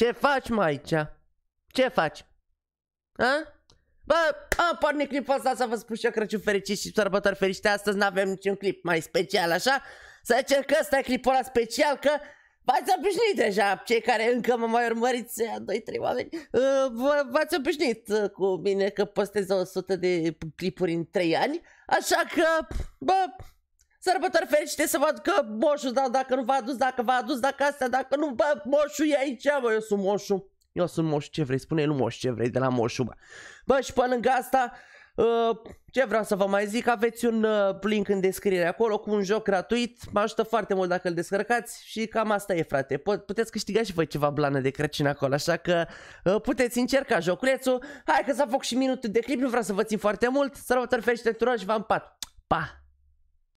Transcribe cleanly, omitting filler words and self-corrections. Ce faci, maicea? Ce faci? A? Bă, am pornit clipul ăsta să vă spun și eu Crăciun fericit și sărbători fericite. Astăzi n-avem niciun clip mai special, așa? Să zicem că ăsta e clipul ăla special, că v-ați obișnuit deja, cei care încă mă mai urmăriți, 2-3 oameni, v-ați obișnuit cu mine că postez 100 de clipuri în 3 ani, așa că, bă, sărbători fericite, să văd că moșul, da, dacă nu v-a adus, dacă v-a adus, dacă astea, dacă nu, bă, moșul e aici, bă, eu sunt moșul. Eu sunt moș, ce vrei, spune nu moș, ce vrei de la moșu, bă. Bă, și pe lângă asta, ce vreau să vă mai zic, aveți un link în descriere acolo cu un joc gratuit, mă ajută foarte mult dacă îl descărcați și cam asta e, frate. Puteți câștiga și voi ceva blană de Crăciun acolo, așa că puteți încerca joculețul. Hai că s-a făcut și minutul de clip, nu vreau să vă țin foarte mult, sărbători fericite tuturor și v-am pat. Pa!